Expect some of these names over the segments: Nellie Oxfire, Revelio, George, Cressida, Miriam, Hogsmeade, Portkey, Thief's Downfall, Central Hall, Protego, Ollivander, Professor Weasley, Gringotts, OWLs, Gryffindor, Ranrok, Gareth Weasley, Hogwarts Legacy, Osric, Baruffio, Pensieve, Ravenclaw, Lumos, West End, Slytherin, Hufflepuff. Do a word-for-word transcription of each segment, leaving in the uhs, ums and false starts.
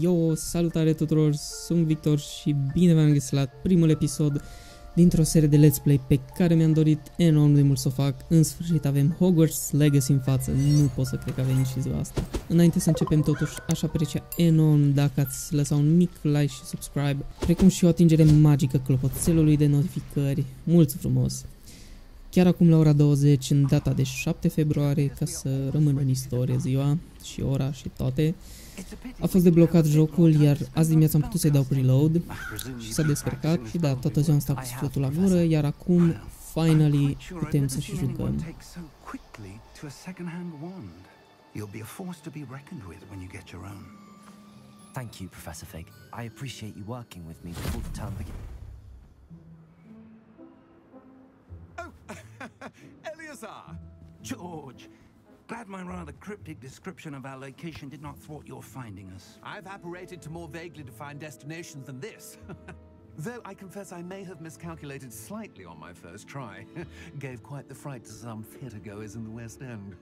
Yo, salutare tuturor, sunt Victor și bine v-am găsit la primul episod dintr-o serie de Let's Play pe care mi-am dorit enorm de mult să o fac. În sfârșit avem Hogwarts Legacy în față, nu pot să cred că a venit și ziua asta. Înainte să începem totuși, aș aprecia enorm dacă ați lăsa un mic like și subscribe, precum și o atingere magică clopoțelului de notificări. Mulți frumos! Chiar acum la ora douăzeci, în data de șapte februarie, ca să rămână în istorie ziua și ora și toate, a fost deblocat jocul, iar azi dimineața am putut să-i dau preload și s-a descărcat și da, toată ziua am stat cu sufletul la gură, iar acum, finally, putem să și jucăm. Thank you, Professor Fig. I appreciate you working with me before the term begins. Eleazar! George! Glad my rather cryptic description of our location did not thwart your finding us. I've apparated to more vaguely defined destinations than this. Though I confess I may have miscalculated slightly on my first try. Gave quite the fright to some theatregoers in the West End.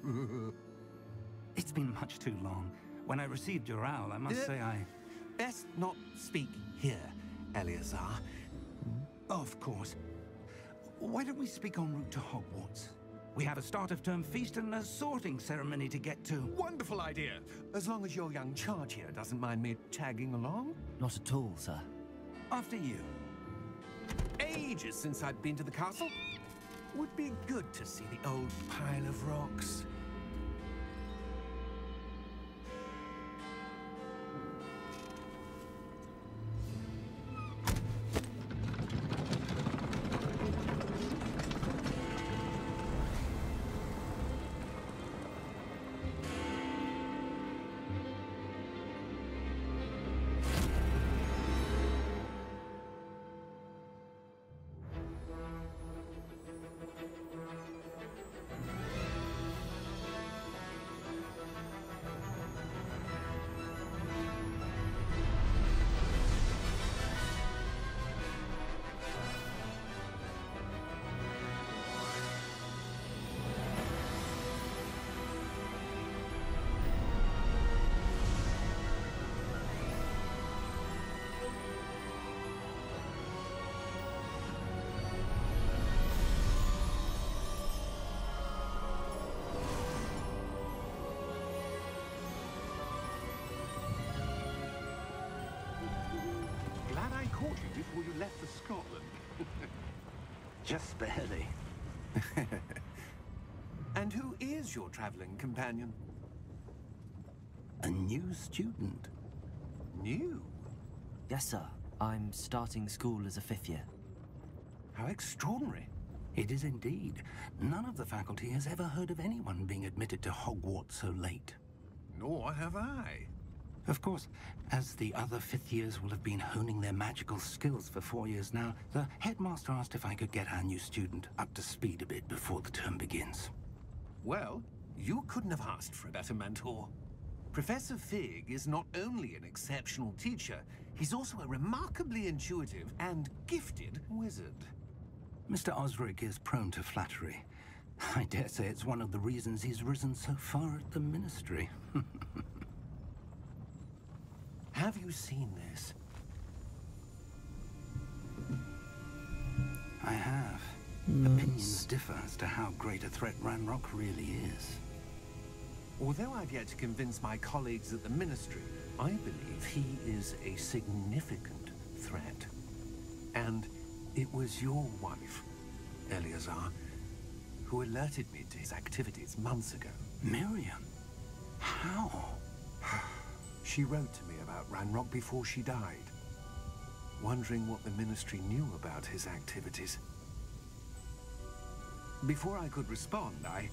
It's been much too long. When I received your owl, I must uh, say I... Best not speak here, Eleazar. Hmm? Of course. Why don't we speak en route to Hogwarts? We have a start of term feast and a sorting ceremony to get to. Wonderful idea! As long as your young charge here doesn't mind me tagging along. Not at all, sir. After you. Ages since I've been to the castle. Would be good to see the old pile of rocks. Before you left for Scotland. Just barely. And who is your travelling companion? A new student. New? Yes, sir. I'm starting school as a fifth year. How extraordinary. It is indeed. None of the faculty has ever heard of anyone being admitted to Hogwarts so late. Nor have I. Of course, as the other fifth years will have been honing their magical skills for four years now, the headmaster asked if I could get our new student up to speed a bit before the term begins. Well, you couldn't have asked for a better mentor. Professor Fig is not only an exceptional teacher, he's also a remarkably intuitive and gifted wizard. Mister Osric is prone to flattery. I dare say it's one of the reasons he's risen so far at the ministry. Have you seen this? I have. Mm. Opinions differ as to how great a threat Ranrok really is. Although I've yet to convince my colleagues at the Ministry, I believe he is a significant threat. And it was your wife, Eleazar, who alerted me to his activities months ago. Miriam? How? She wrote to me about Ranrok before she died, wondering what the Ministry knew about his activities. Before I could respond, I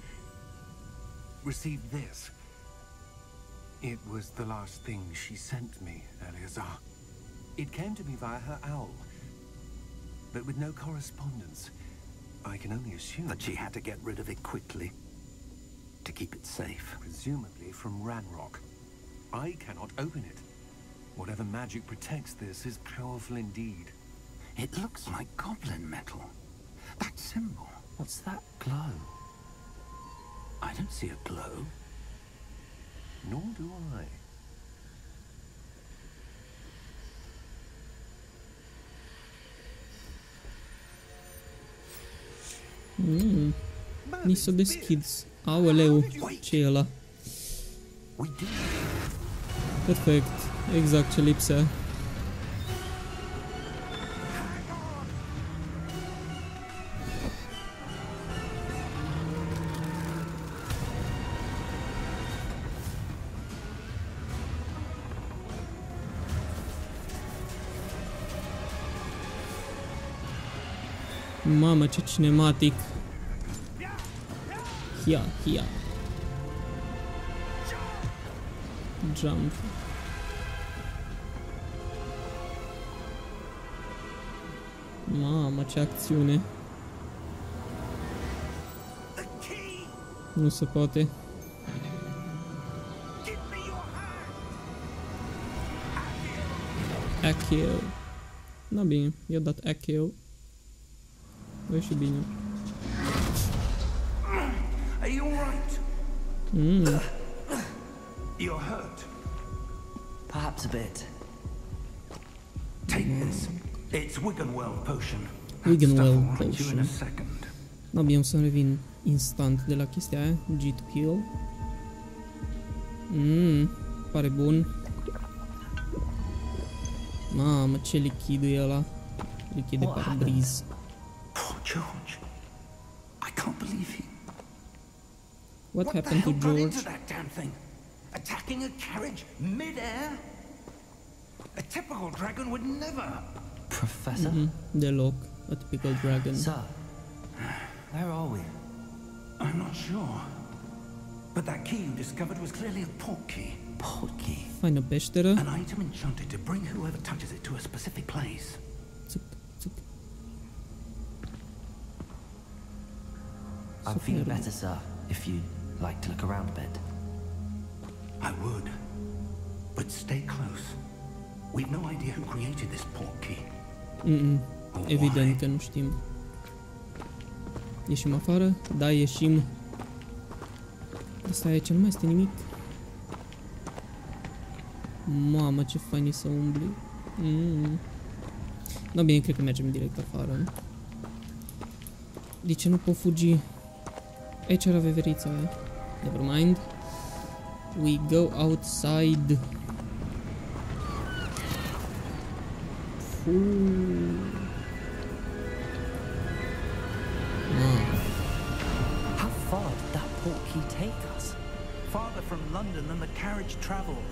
received this. It was the last thing she sent me, Eleazar. It came to me via her owl, but with no correspondence. I can only assume that she had to get rid of it quickly, to keep it safe. Presumably from Ranrok. I cannot open it. Whatever magic protects this is powerful indeed. It looks like goblin metal. That symbol. What's that glow? I don't see a glow. Nor do I. Hum, nisso deschids. Aoleu, ce e ăla? Perfect, exact ce lipsea. Mamă, ce cinematic! Hia, hia! Jump! Mamă, ce acțiune! Nu se poate! Accio! Na bine, i-a dat accio. Vai și bine. Mm. Wiganwell potion. Nu bine, o să revin instant de la chestia aia. Git Peel. Mm, pare bun. Mamă, ce lichid e ăla. Lichid de parbriz. George, I can't believe him. What, what happened the hell to George? Got into that damn thing? Attacking a carriage mid-air? A typical dragon would never. Professor, mm-hmm. The look, a typical dragon. Sir, where are we? I'm not sure. But that key you discovered was clearly a portkey. Portkey. Find a beșteră. An item enchanted to bring whoever touches it to a specific place. I feel better, sir, if you'd like to look around a bit. I would. But stay close. We've no idea who created this portkey. Mm-mm. Evident că nu știm. Ieșim afară? Da, ieșim. Asta e ce nu mai este nimic. Mamă, ce fain e să umbli. Mm. Da, bine, cred că mergem direct afară. De ce nu pot fugi? Aici era veverița aia. Never mind. We go outside. How far did that portkey take us? Farther from London than the carriage travelled.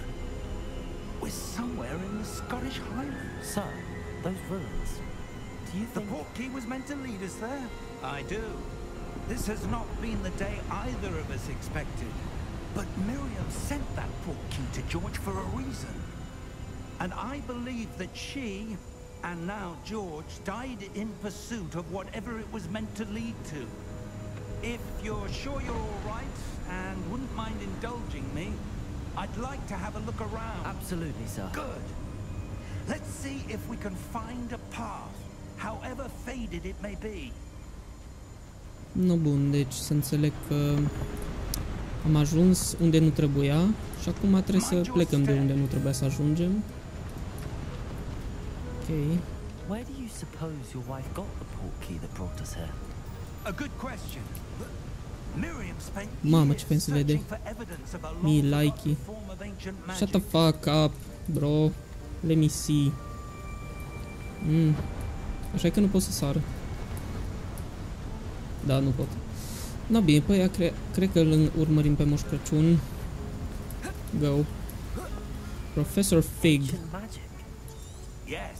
We're somewhere in the Scottish Highlands. So, those ruins. Do you think the portkey was meant to lead us there? I do. This has not been the day either of us expected. But Miriam sent that portkey to George for a reason. And I believe that she, and now George, died in pursuit of whatever it was meant to lead to. If you're sure you're all right, and wouldn't mind indulging me, I'd like to have a look around. Absolutely, sir. Good. Let's see if we can find a path, however faded it may be. No, bun, deci să înțeleg că am ajuns unde nu trebuia și acum trebuie să plecăm de unde nu trebuia să ajungem. Ok. Where do you suppose your wife got the portkey that brought us here? A good question. Miriam spent years searching for evidence of a long form of ancient magic. Shut the fuck up, bro. Let me see. Mm. Așa că nu pot să sară. Da, nu pot. Da, bine, păi ea cre cred că îl urmărim pe Moș Crăciun. Go. Professor Fig. Yes,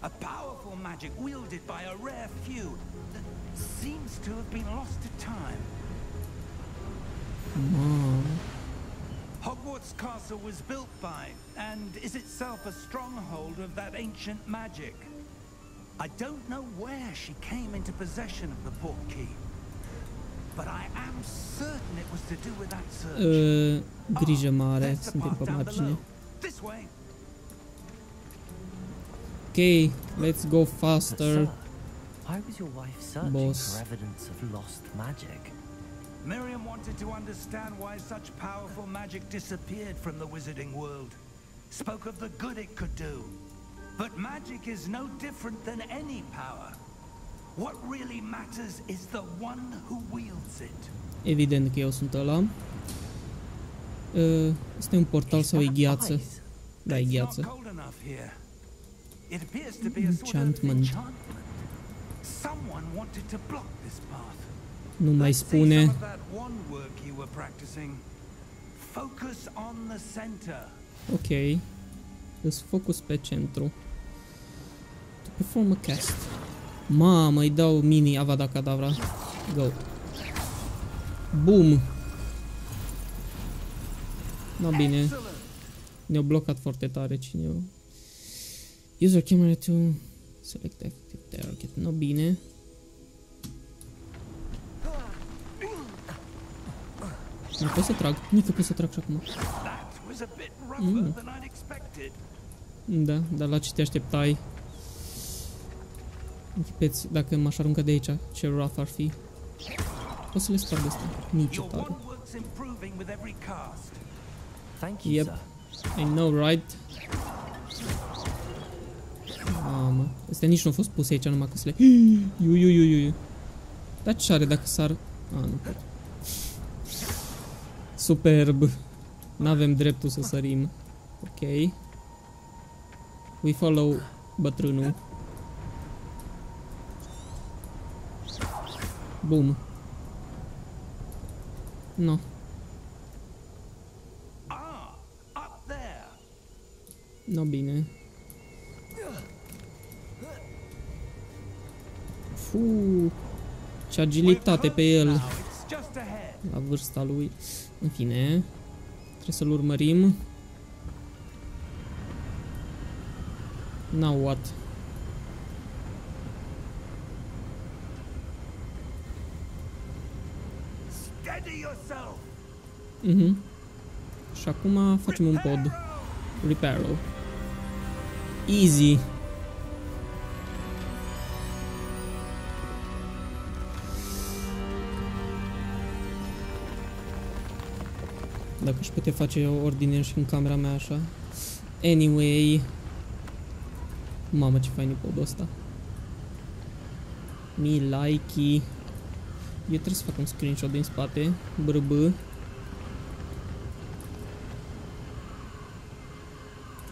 a powerful magic wielded by a rare few that seems to have been lost to time. Hogwarts Castle was built by and is itself a stronghold of that ancient magic. I don't know where she came into possession of the portkey, but I am certain it was to do with that search. Uh, grijă mare, oh, suntem pe margine. Okay, let's go faster. But, sir, why was your wife searching for evidence of lost magic? Miriam wanted to understand why such powerful magic disappeared from the wizarding world. Spoke of the good it could do. But magic is no different than any power. What really matters is the one who wields it. Evident că eu sunt ăla. Este un portal sau e gheață? Da, e gheață. Enchantment. Nu mai spune. Ok. Îți focus pe centru. To perform a cast. Mamă, îi dau mini Avada Kedavra. Go. Boom. Na bine. Ne-au blocat foarte tare cineva. User camera to select active target. Na bine. Nu pot să trag. Nici nu pot să trag și acum. Mm. Da, dar la ce te așteptai? Închipeți dacă m-aș arunca de aici, ce rough ar fi. O să le sparg asta. Nici o tare. Yep, I know, right? Mamă, astea nici nu au fost puse aici, numai că să le... Iu, iu, iu, iu. Dar ce are dacă s-ar... A, nu pot. Superb. N-avem dreptul să sărim. Ok. We follow bătrânul. Boom. No. No, bine. Fuuu. Ce agilitate pe el. La vârsta lui. În fine. Trebuie să-l urmărim. Now what? Mhm. Și acum facem un pod. Reparo. Easy. Dacă își putea face o ordine și în camera mea așa. Anyway. Mamă, ce fain e podul ăsta. Mi like-i. Eu trebuie să fac un screenshot din spate. Brb.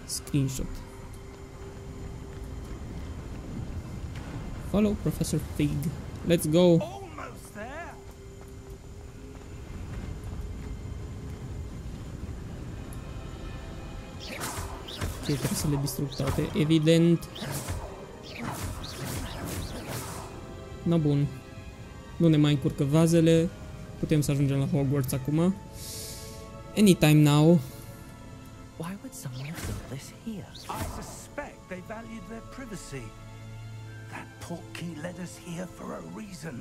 Screenshot. Follow Professor Fig. Let's go. Okay, trebuie să le distrug toate, evident. Na bun. Nu ne mai încurcă vazele. Putem să ajungem la Hogwarts acum. Anytime now. Why would someone do this here? I suspect they valued their privacy. That Portkey led us here for a reason.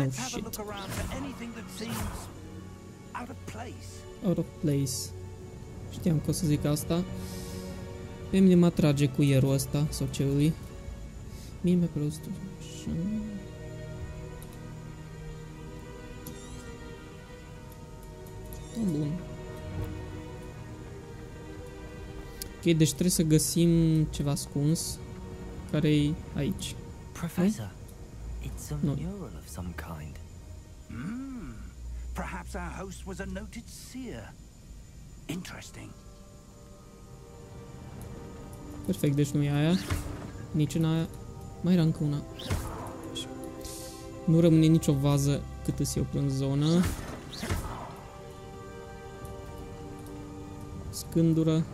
Let's have a look around for anything that seems out of place. Out of place. Știam că o să zic asta. Pe mine mă atrage cuierul ăsta sau ce îi. Mie mi-a plăcut. Bun. Ok, deci trebuie să găsim ceva ascuns care-i aici. Professor, it's a mural of some kind. Hmm. Perhaps our host was a noted seer. Interesting. Perfect, deci nu e aia. Nici în aia. Mai era încă una. Nu rămâne nicio vază cât îți eu prin zonă. Scândură.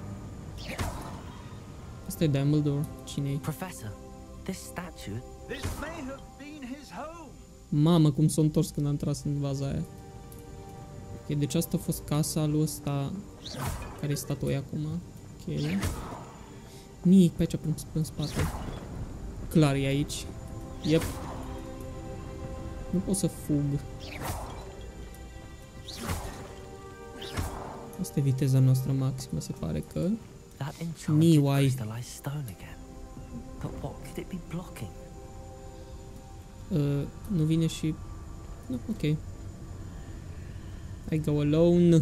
Asta e Dumbledore. Cine-i? Mamă, cum s-a întors când am tras în vaza aia. Ok, deci asta a fost casa lui ăsta care e statuia acum. Ok. Nici pe aici până în spate. Clar e aici. Yep. Nu pot să fug. Asta e viteza noastră maximă, se pare că. Niwai. Uh, nu vine și... No, ok. I go alone.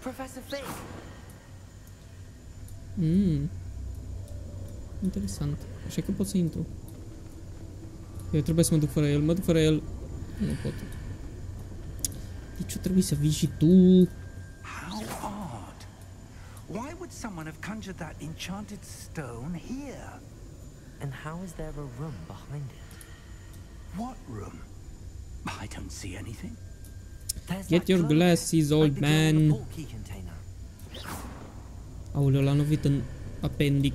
Professor Fig. Mmm. Interesant. Așa că pot să intru. Eu trebuie să mă duc fără el. Mă duc fără el. Nu pot. De ce trebuie să vii și tu? Why would someone have conjured that enchanted stone here? And how is there a room behind it? What room? I don't see anything. Get your glasses, old man. Aoleu, l-a lovit în apendic.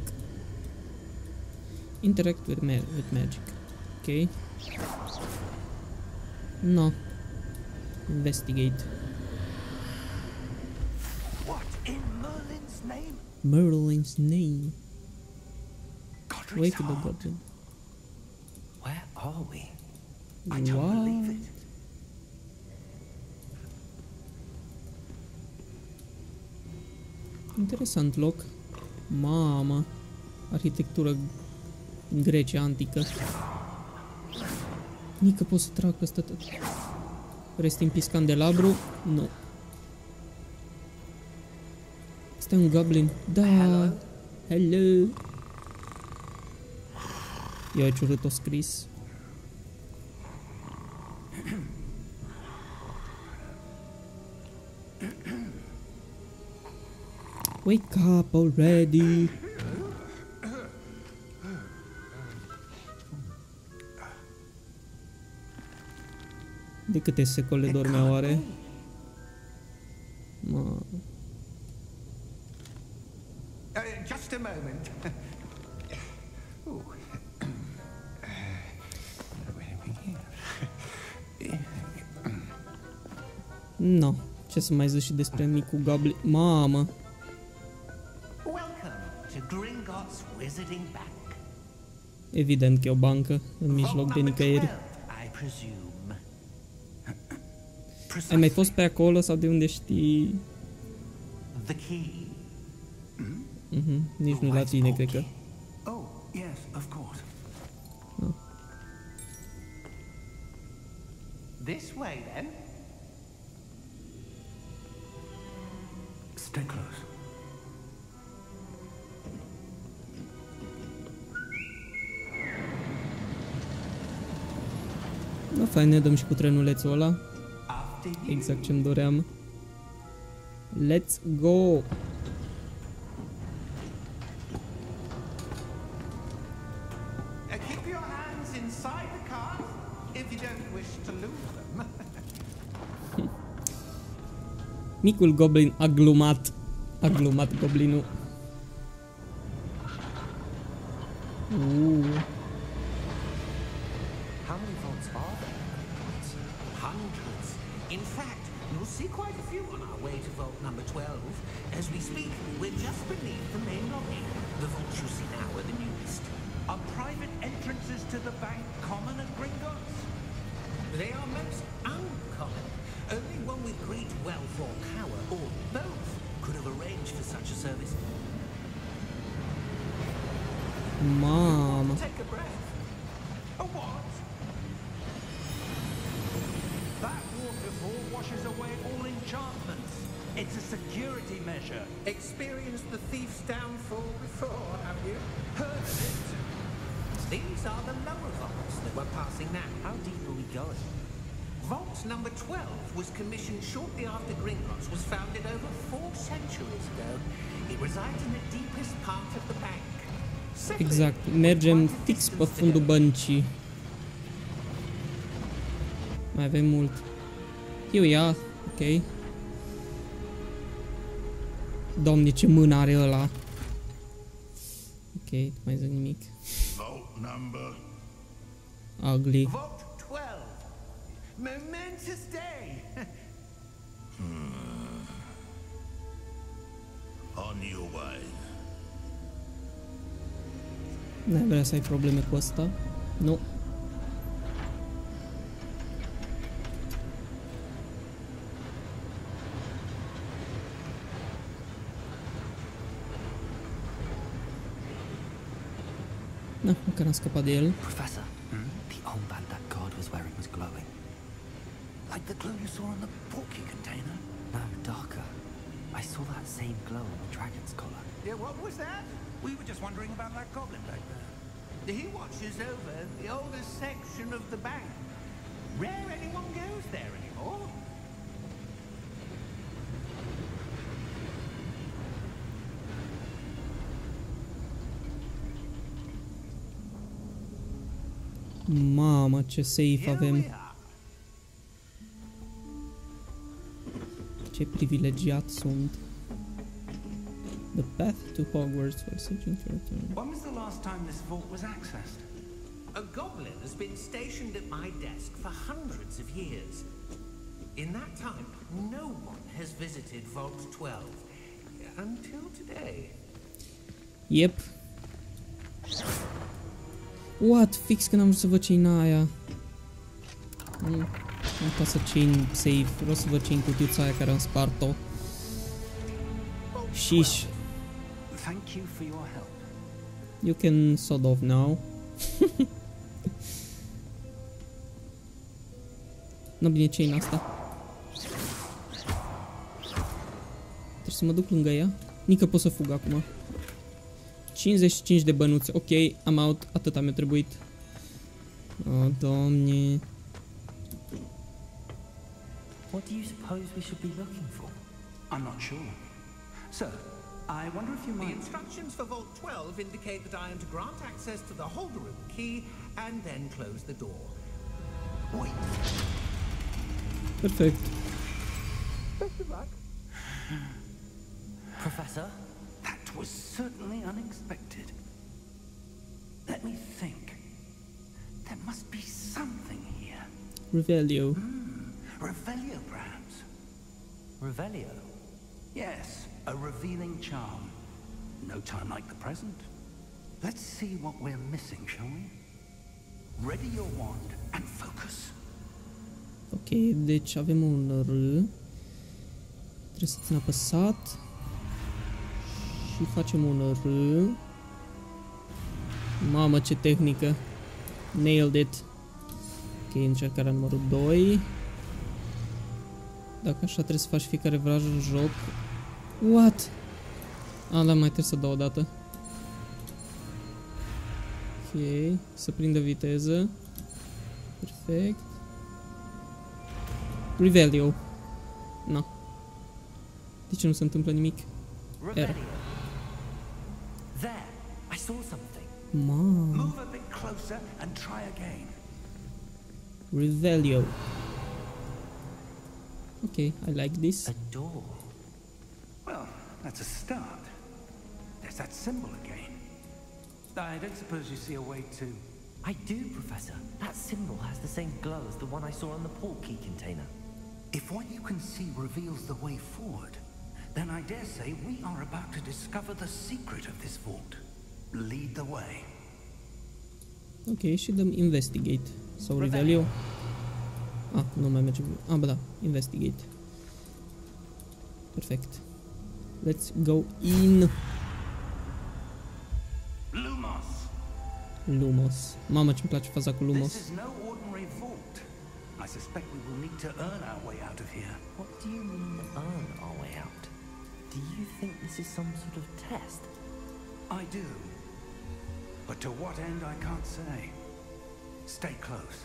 Interact with, ma with magic. Ok. No. Investigate. What in Merlin's name? Merlin's name. Wake the goblin. Where are we? I don't what? believe it. Interesant loc. Mama. Arhitectură în Grecia antică. Nică pot să trag ăsta tot. Rest in peace candelabru. Nu. No. Este un goblin. Da. Hello. Hello. Eu aici urât-o scris. Wake up already. De câte secole dormea oare? Ma. Just a moment. No, ce să mai zic și despre micul goblin. Mamă. Evident că e o bancă în mijloc de nicăieri. Ai mai fost pe acolo sau de unde știi? Mm-hmm. Nici nu la tine, cred că. Oh. Stay close. No, fain, ne dăm și cu trenulețul ăla. Exact ce-mi doream. Let's go! Micul goblin aglumat. Aglumat goblinul. Uuuu. Mamă. It's a security measure. Experienced the Thief's Downfall before, have you? Heard of it? These are the lower vaults that we're passing now. How deep are we going? Vault number twelve was commissioned shortly after Gringotts was founded over four centuries ago. It resides in the deepest part of the bank. Exact. Mergem fix pe fundul băncii. Mai avem mult. Eu ia. Ok. Doamne, ce mână are ăla. Ok, nu mai zic nimic. Ugly. Vote twelve. Momentous day. Hmm. On your way. N-ai vrea să ai probleme cu asta? Nu. No, măcar am scăpat de el. Professor, the armband that guard was wearing was glowing. Like the glow you saw on the Portkey container? No, darker. I saw that same glow on the dragon's collar. Yeah, what was that? We were just wondering about that goblin back there. He watches over the oldest section of the bank. Rare anyone goes there anymore. Mamă, ce safe avem. Ce privilegiat sunt. The path to Hogwarts for searching for a turn. When was the last time this vault was accessed? A goblin has been stationed at my desk for hundreds of years. In that time, no one has visited Vault twelve until today. Yep. What? Fix că n-am vrut să văd ce-i în aia. Nu, nu pot să țin save. Vreau să văd ce-i în cutiuța aia care am spart-o. Sheesh. Thank you for your help. You can sod off now. Nu bine ce-i în asta. Trebuie să mă duc lângă ea. Nică pot să fug acum. cincizeci și cinci de bănuțe. Ok, am out. Atâta mi-a trebuit. Oh, Doamne. What do you suppose we should be looking for? I'm not sure. Sir, I wonder if you might... The instructions for Vault twelve indicate that I am to grant access to the holder of the key and then close the door. Wait. Perfect. Best of luck. Professor? That was certainly unexpected. Let me think. There must be something here. Revelio. Mm, Revelio, perhaps. Revelio? Yes. A revealing charm. No time like the present. Let's see what we're missing, shall we? Ready your wand and focus. Ok, deci avem un R. Trebuie să țin apăsat. Și facem un R. Mamă, ce tehnică. Nailed it. Ok, încercarea numărul doi. Dacă așa trebuie să faci fiecare vraj în joc. What? Ah, da, mai trebuie să dau o dată. Ok, să prindă viteză. Perfect. Revelio. No. De ce nu se întâmplă nimic? There, I saw something. Move a bit closer and try again. Revelio. Ok, I like this. A door. Well, that's a start. There's that symbol again. I don't suppose you see a way to... I do, Professor. That symbol has the same glow as the one I saw on the Portkey container. If what you can see reveals the way forward, then I dare say we are about to discover the secret of this vault. Lead the way. Ok, și dăm investigate. Sau Revelio. Ah, nu mai mergem. Ah, bă, da. Investigate. Perfect. Let's go in. Lumos. Lumos. Mamă, ce-mi place faza cu Lumos. This is no ordinary vault. I suspect we will need to earn our way out of here. What do you mean earn our way out? Do you think this is some sort of test? I do. But to what end I can't say. Stay close.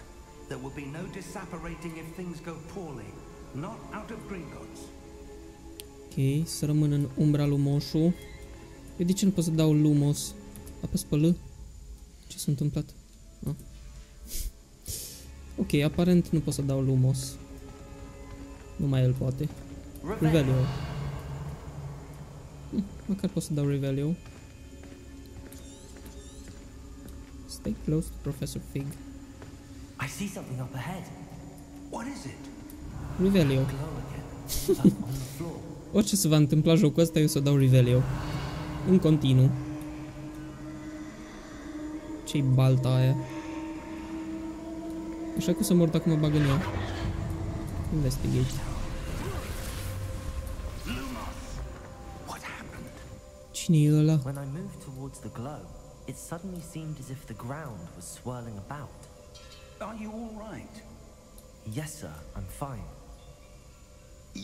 There will be no disapparating if things go poorly. Not out of Gringotts. Ok, să rămân în umbra lui Moșu. Eu de ce nu pot să dau Lumos? Apăs pe L? Ce s-a întâmplat? Ah. Ok, aparent nu pot să dau Lumos. Nu mai el poate. Revelio. Hm, măcar pot să dau Revelio. Stay close to Professor Fig. I see something up ahead. What is it? Revelio. Orice se va întâmpla jocul ăsta, eu să dau Revelio. În continuu. Ce-i balta aia? Așa că o să mor dacă mă bag în ea. Investigate. Cine e ăla? When I moved towards the glow, it suddenly seemed as if the ground was swirling about. Are you all right? Yes, sir, I'm fine.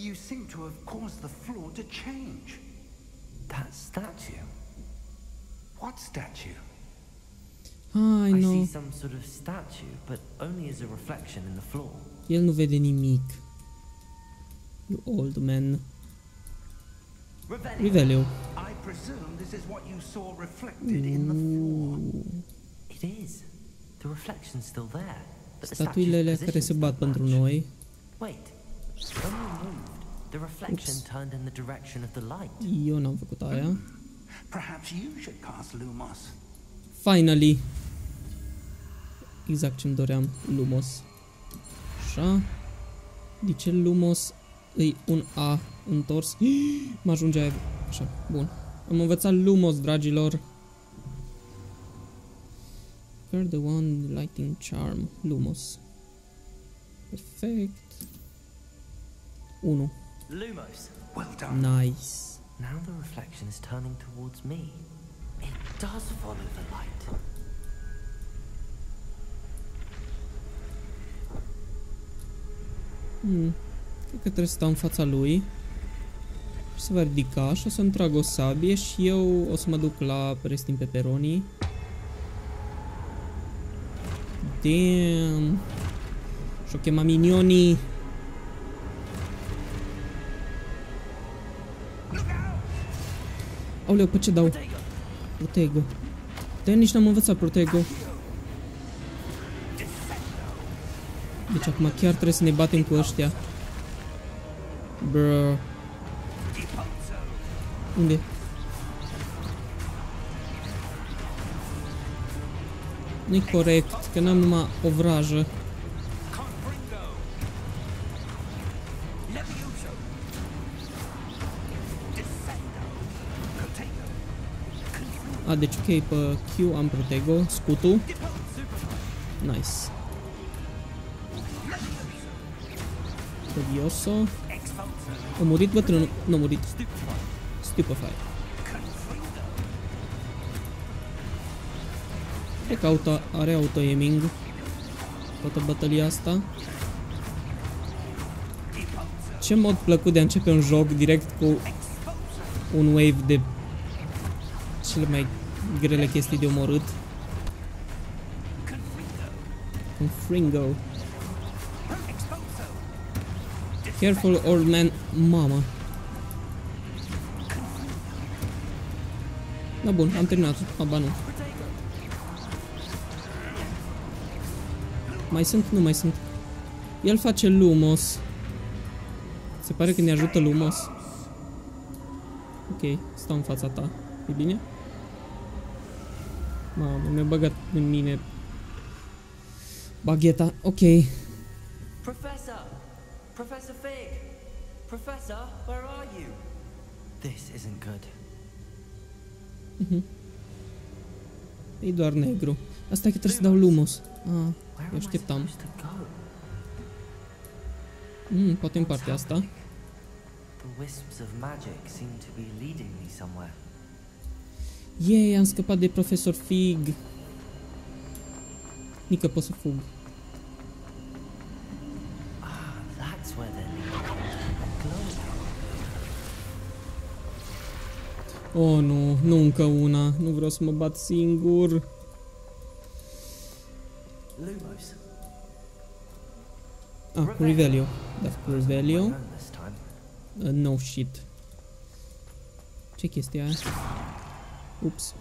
You seem to have caused the floor to change. That statue? What statue? Ah, I know. I see some sort of statue, but only as a reflection in the floor. El nu vede nimic. You old man. Revelio. I presume this is what you saw reflected in the floor. It is. The reflection's still there. Statuile care se bat pentru noi. Wait. When we moved, the reflection turned in the direction of the light. Eu n-am făcut aia. Perhaps you should cast Lumos. Finally. Exact ce-mi doream, Lumos. Așa. De ce Lumos îi un A întors? Mă ajunge aia. Așa, bun. Am învățat Lumos, dragilor. You're the one lighting charm, Lumos. Perfect. Uno. Lumos. Well done. Nice. Now the reflection is turning towards me. It does follow the light. Hmm. Cred că trebuie să stau în fața lui. Se va ridica și o să-mi trag o sabie și eu o să mă duc la Resting Pepperoni. Damn. Și-o chema minionii. Aoleu, pe ce dau? Protego. De-aia nici n-am învățat Protego. Deci acum chiar trebuie să ne batem cu ăștia. Bro. Unde? Nu-i corect, că n-am numai o vrajă. A, deci ok, pe Q am Protego, scutul. Nice. Tedioso. A murit bătrânul? Nu a murit. Stupefy. Cred că auto, are auto-aiming toată bătălia asta. Ce mod plăcut de a începe un joc direct cu un wave de cele mai grele chestii de omorât. Confringo. Careful old man. Mama. Da, bun, am terminat. A, ba nu. Mai sunt? Nu mai sunt. El face Lumos. Se pare că ne ajută Lumos. Ok, stau în fața ta. E bine? Mamă, mi-a băgat în mine bagheta. Ok. Professor! Professor Fig! Professor, where are you? This isn't good. Mhm. E doar negru. Asta e că trebuie să dau Lumos. Ah, eu așteptam. Mm, poate în partea asta. Yay, am scăpat de Professor Fig. Nică pot să fug. Oh, nu, nu încă una. Nu vreau să mă bat singur. Ah, cu Revelio. Da, cu Revelio. Uh, no shit. Ce chestia aia? Ups.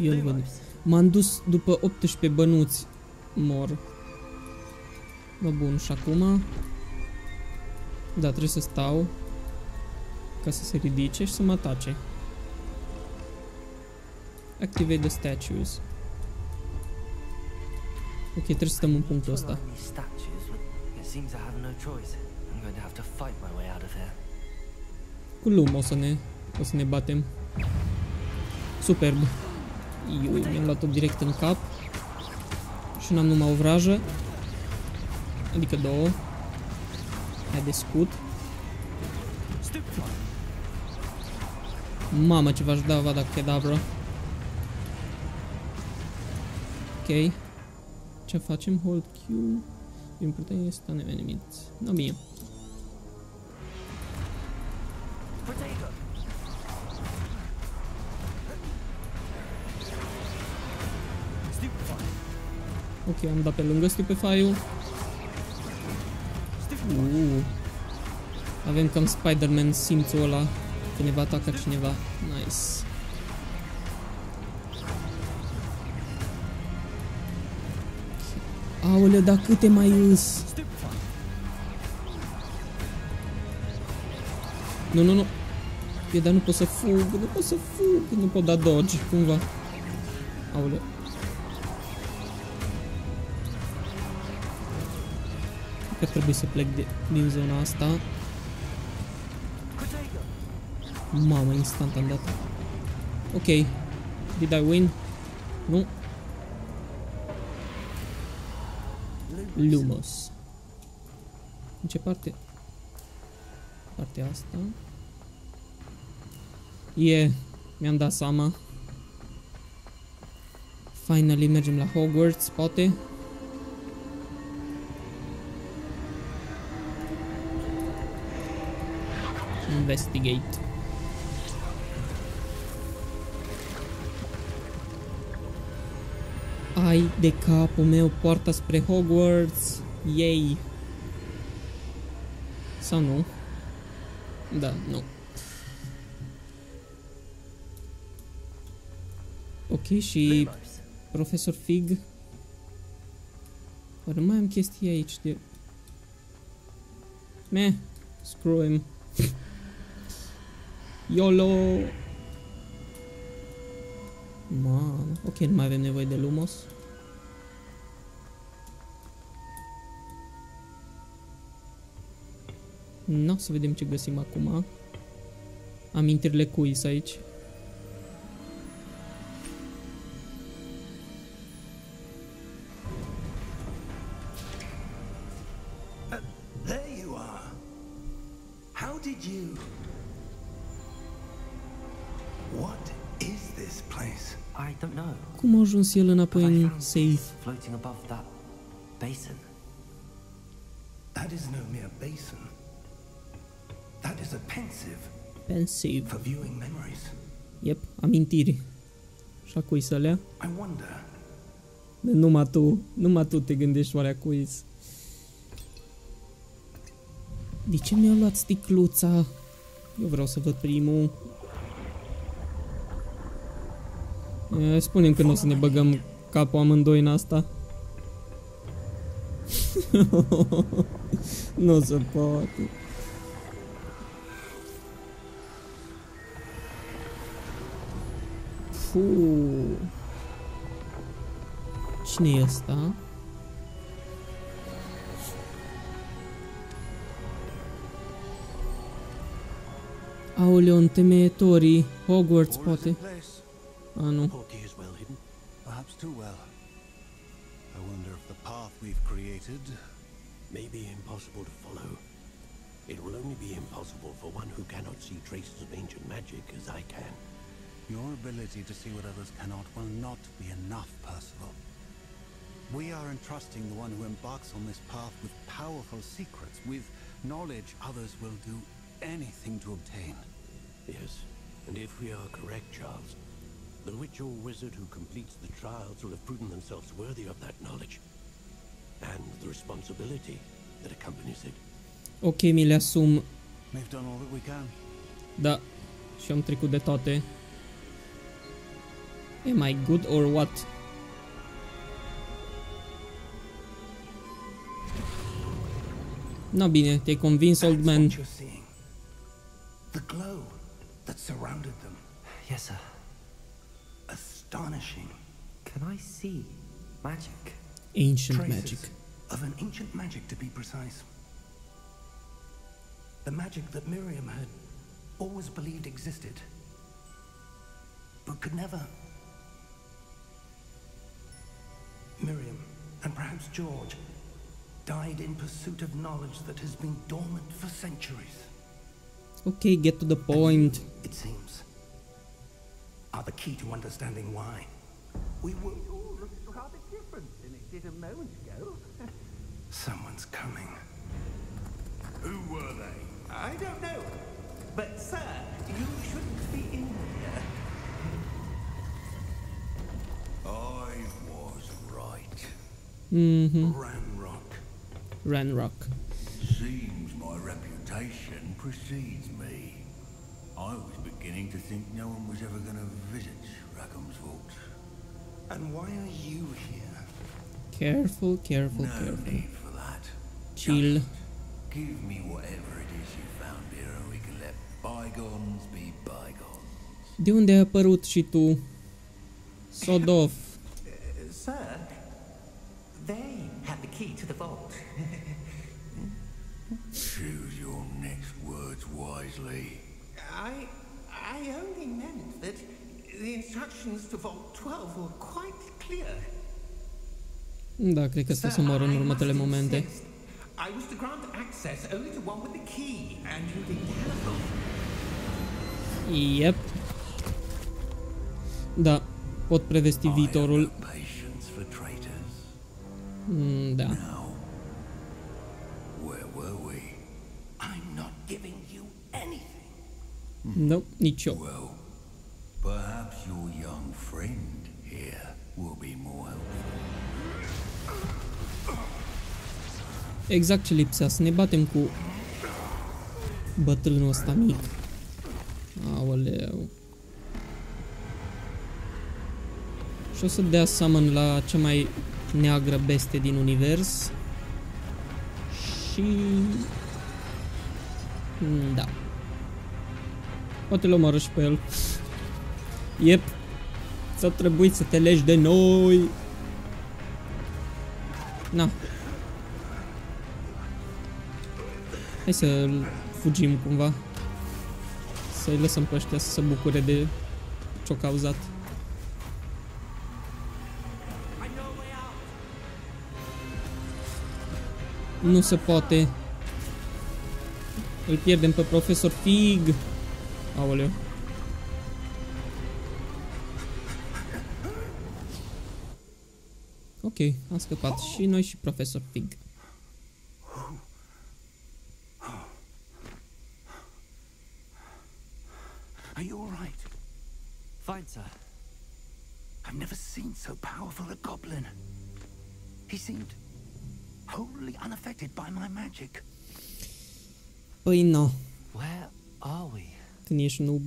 Eu nu văd. M-am dus după optsprezece bănuți. Mor. Bă, bun, și acum... Da, trebuie să stau ca să se ridice și să mă atace. Activate the statues. Ok, trebuie să stăm în punctul ăsta. Cu Lumos o să ne, o să ne batem. Superb. Eu mi-am luat-o direct în cap. Și n-am numai o vrajă. Adică două. Hai de scut. Mamă, ce v-aș da Avada Kedavra. Ok. Ce facem? Hold Q. Din putere stun enemies. Nu bine. Ok, am dat pe lângă stupefy-ul. Uuu. Avem cam Spider-Man simțul ăla că ne va ataca cineva. Nice. Aoleu, dar câte mai îs. Nu, nu, nu. E, dar nu pot să fug, nu pot să fug, nu pot da dodge, cumva. Aoleu. Cred că trebuie să plec de, din zona asta. Mamă, instant am dat. Ok. Did I win? Nu. Lumos. În ce parte? Partea asta. E, yeah, mi-am dat seama. Finally mergem la Hogwarts, poate. Investigate. Ai de capul meu, poarta spre Hogwarts. Yay. Sau nu? Da, nu. Ok, și Professor Fig. Oare mai am chestii aici de... Meh, screw him. YOLO. Mamă, ok, nu mai avem nevoie de Lumos. No, să vedem ce găsim acum. Amintirile cuis aici. Cum a ajuns el înapoi în safe? That is no mere basin. That is a pensieve. Pensieve. For viewing memories. Yep, amintiri. Și a cuis alea. I wonder. Numai tu, numai tu te gândești oare a cuis. De ce mi-a luat sticluța? Eu vreau să văd primul. Spune-mi că nu o să ne băgăm capul amândoi în asta. Nu se poate. Fuuu. Cine e ăsta? Aoleu, întemeietorii Hogwarts, poate. Ah, nu. Portkey is well hidden, perhaps too well. I wonder if the path we've created may be impossible to follow. It will only be impossible for one who cannot see traces of ancient magic as I can. Your ability to see what others cannot will not be enough, Percival. We are entrusting the one who embarks on this path with powerful secrets, with knowledge others will do anything to obtain. Yes, and if we are correct, Charles, the witch or wizard who completes the trials will have proven themselves worthy of that knowledge and the responsibility that accompanies it. Ok, mi le asum. Da, și am trecut de toate. Am I good or what? No, bine, te-ai convins, old man. The glow that surrounded them. Yes, sir. Astonishing. Can I see magic? Ancient Traces magic. Of an ancient magic, to be precise. The magic that Miriam had always believed existed, but could never. Miriam, and perhaps George, died in pursuit of knowledge that has been dormant for centuries. Okay, get to the point. And it seems. Are the key to understanding why we were all rather different than it did a moment ago. Someone's coming. Who were they? I don't know. But sir, you shouldn't be in here. I was right. Mm-hmm. Ranrok. Ranrok. Seems my reputation precedes me. I was beginning to think no one was ever going to visit Rackham's vault. And why are you here? Careful, careful, no careful. No need for that. Chill. Just give me whatever it is you found here and we can let bygones be bygones. De unde ai apărut și tu? Sod off. Sir, they have the key to the vault. Choose your next words wisely. I, I only meant that the instructions to Vault twelve were quite clear. Da, cred că stă să moară în următoarele momente. I was to grant access only to one with the key, and you didn't have them. Yep. Da, pot prevesti viitorul. Mm, da. Now, where were we? I'm not giving you anything. No, nici eu. Well, perhaps your young friend here will be more helpful. Exact ce lipsea, să ne batem cu bătrânul ăsta mic. Aoleu. Și o să dea summon la cea mai neagră bestie din univers. Și... da. Poate l-o omoră și pe el. Yep. S-a trebuit să te legi de noi. Na. Hai să fugim cumva. Să-i lăsăm pe ăștia să se bucure de ce-o cauzat. Nu se poate. Îl pierdem pe Professor Fig. Aoleu. Ok, am scăpat și noi și Professor Fig. Are you all right? Fine, sir. I've never seen so powerful a goblin. He seemed wholly unaffected by my magic. Păi no. Where are we? Când ești noob.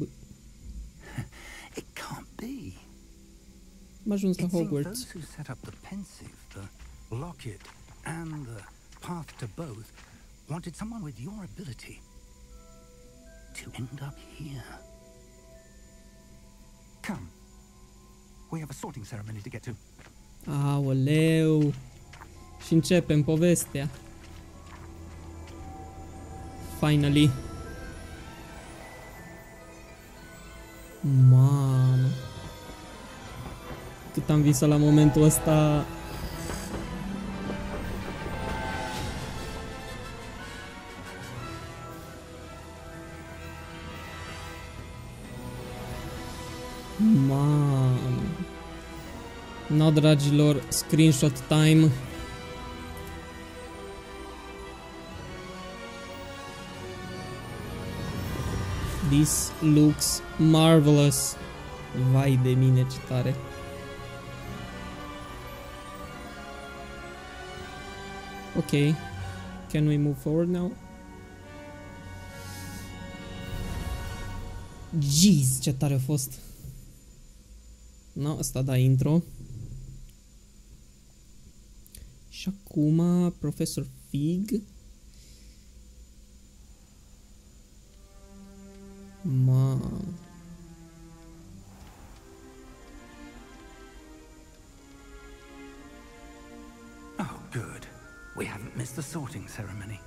It can't be. Am ajuns la Hogwarts. Those who set up the Pensieve, the locket, and the path to both wanted someone with your ability to end up here. Come. We have a sorting ceremony to get to. Aoleu. Și începem povestea. Finally. Mamă. Cât am visat la momentul ăsta. Mamă. No, dragilor, screenshot time. This looks marvelous. Vai de mine, ce tare. Ok. Can we move forward now? Jeez, ce tare a fost. No, asta da intro. Și acum Professor Fig. Ma. Oh, good. We haven't missed the sorting ceremony.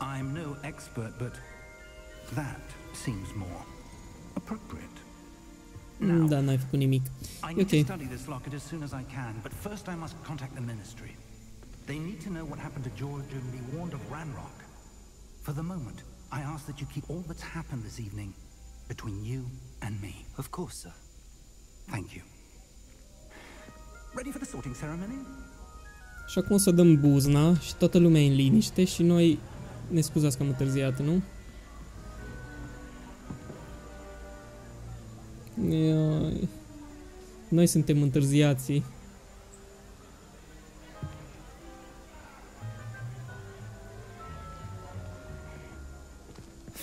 I'm no expert, but that seems more appropriate. Now, da, n-ai făcut nimic. I need to study this locket as soon as I can, but first I must contact the ministry. They need to know what happened to George and be warned of Ranrok. For the moment, I ask that you keep all that's happened this evening between you and me. Of course, sir. Thank you. Ready for the sorting ceremony? Și acum o să dăm buzna și toată lumea e în liniște și noi ne scuzați că am întârziat, nu? Noi suntem întârziații.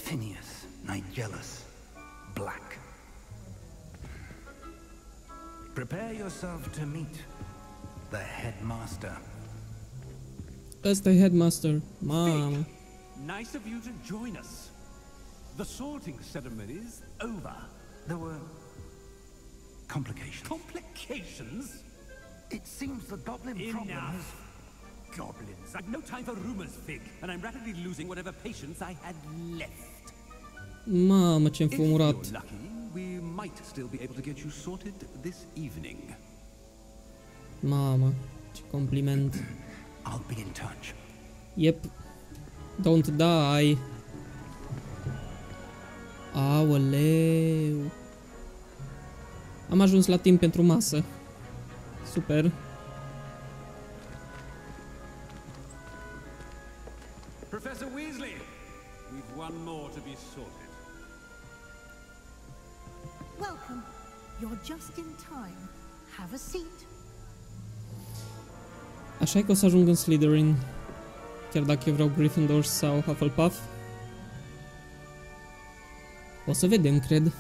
Tinius Nigellus Black. Prepare yourself to meet the headmaster. That's the headmaster, Mom. Fig, nice of you to join us. The sorting ceremony is over. There were complications. Complications? It seems the goblin Enough. problem is... Goblins. I've no time for rumors, Fig, and I'm rapidly losing whatever patience I had left. Mamă, ce înfumurat. If you're lucky, we might still be able to get you sorted this evening. Mamă, ce compliment. I'll be in touch. Yep. Don't die. Aoleu. Am ajuns la timp pentru masă. Super. Professor Weasley, we've one more to be sorted. Welcome. You're just in time. Have a seat. Așa că o să ajung în Slytherin. Chiar dacă eu vreau Gryffindor sau Hufflepuff. O să vedem, cred.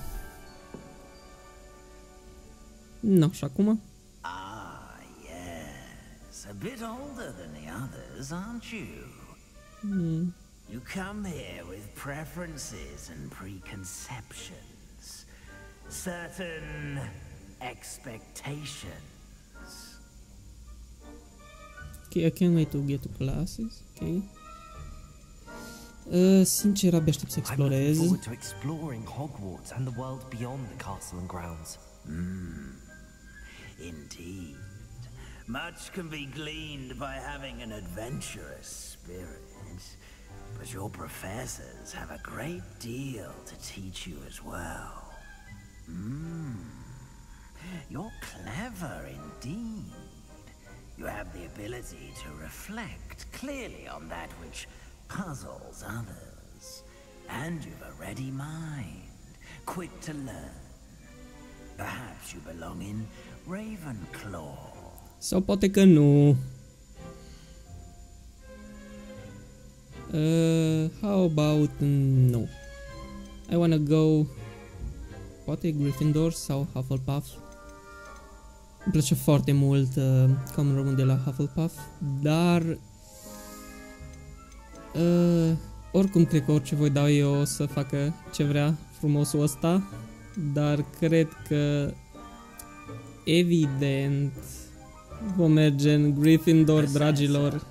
No, și acum? Ah, yes. A bit older than the others, aren't you? Mm. You come here with preferences and preconceptions. Certain expectations. Okay, I can't wait to get to classes. Okay. Uh, sincer, abia aștept să explorez. I'm looking forward to exploring Hogwarts and the world beyond the castle and grounds. Mm. Indeed. Much can be gleaned by having an adventurous spirit, but your professors have a great deal to teach you as well. Mm. You're clever indeed. You have the ability to reflect clearly on that which puzzles others. And you've a ready mind, quick to learn. Perhaps you belong in Ravenclaw. Sau poate că nu. Uh, how about no? I wanna go... Poate Gryffindor sau Hufflepuff? Îmi place foarte mult uh, cum rămân de la Hufflepuff, dar uh, oricum cred că orice voi da eu o să facă ce vrea frumosul ăsta, dar cred că evident vom merge în Gryffindor, dragilor.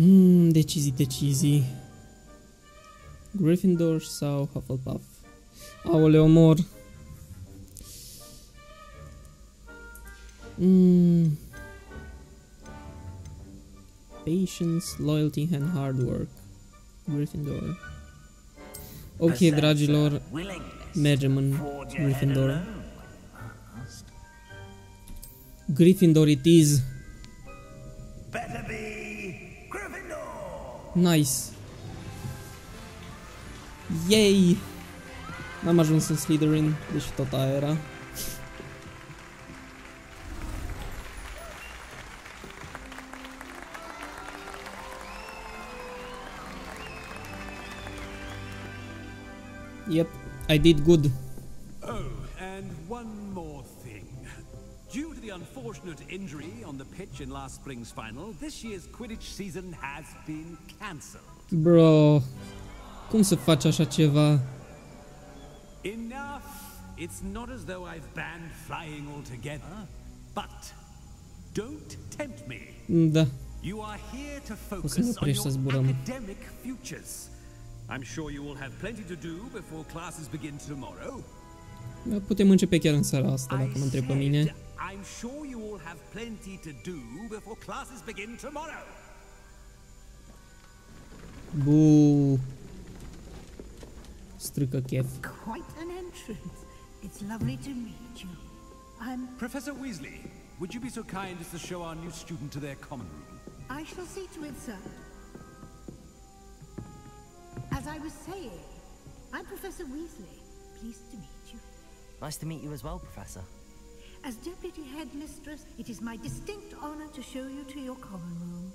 Mm, decizii, decizii. Gryffindor sau Hufflepuff? Aoleu, mor. Mm. Patience, loyalty and hard work. Gryffindor. Ok, dragilor, mergem în Gryffindor. Gryffindor it is. Nice. Yay! N-am ajuns în Slytherin, deși tot aia era. Yep, I did good. Oh, and one more thing. Due to the unfortunate injury on the pitch in last spring's final, this year's Quidditch season has been cancelled. Bro. Cum să faci așa ceva? Enough. It's not as though I've banned flying altogether, but don't tempt me. Da. You are here to focus on your academic futures. I'm sure you will have plenty to do before classes begin tomorrow. Putem începe chiar în seara asta, dacă mă întreb pe mine. I'm sure you will have plenty to do before classes begin tomorrow. Boo. Strică chef. Quite an entrance. It's lovely to meet you. I'm Professor Weasley. Would you be so kind as to show our new student to their common room? I shall see to it, sir. As I was saying, I'm Professor Weasley. Pleased to meet you. Nice to meet you as well, Professor. As Deputy Headmistress, it is my distinct honor to show you to your common room.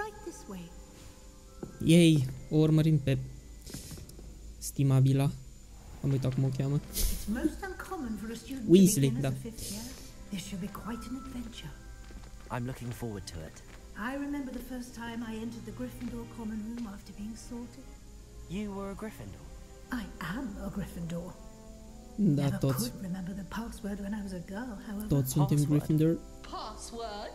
Right this way. Yay! O urmărim pe stimabila. Am uitat cum o cheamă. Weasley, da. This should be quite an adventure. I'm looking forward to it. I remember the first time I entered the Gryffindor common room after being sorted. You were a Gryffindor. I am a Gryffindor. Da, Never toți. Could remember the password when I was a girl, however. Toți suntem Gryffindor. Password?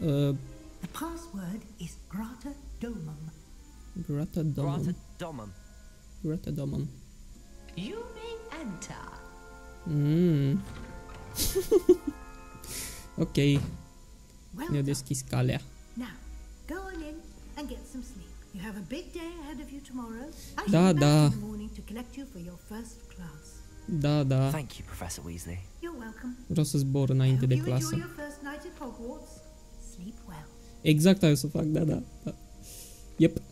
Uh, the password is Grata Domum. Grata Domum. Grata Domum. Grata Domum. You may enter. Mm. Ok. Ne-a deschis calea. Da, da. Da, da. Vreau să zbor înainte de clasă. Exact aia o să fac, da, da, da. Yep.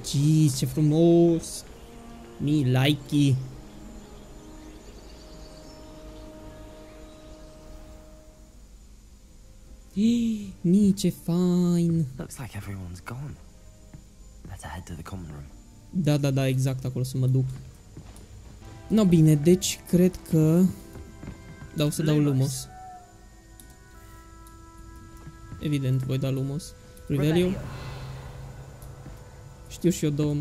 Geez, ce frumos. Mi like-i. Nice, fine. Looks like everyone's gone. Let's head to the common room. Da, da, da, exact acolo să mă duc. No, bine, deci cred că da, o să dau Lumos. Evident, voi da Lumos. Revelio. Știu și eu două,